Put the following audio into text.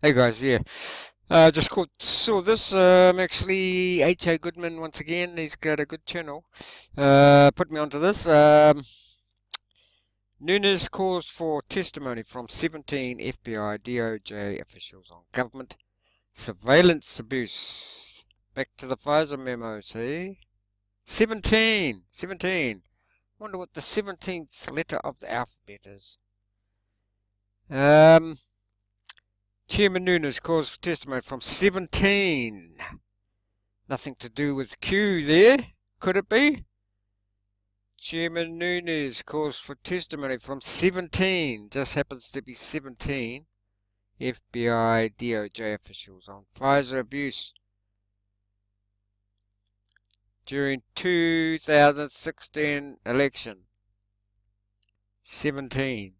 Hey guys, yeah, just saw this. Actually, H.A. Goodman once again. He's got a good channel. Put me onto this. Nunes calls for testimony from 17 FBI, DOJ officials on government surveillance abuse. Back to the FISA memo. See, 17. Wonder what the 17th letter of the alphabet is. Chairman Nunes calls for testimony from 17. Nothing to do with Q there, could it be? Chairman Nunes calls for testimony from 17. Just happens to be 17. FBI, DOJ officials on FISA abuse during 2016 election. 17.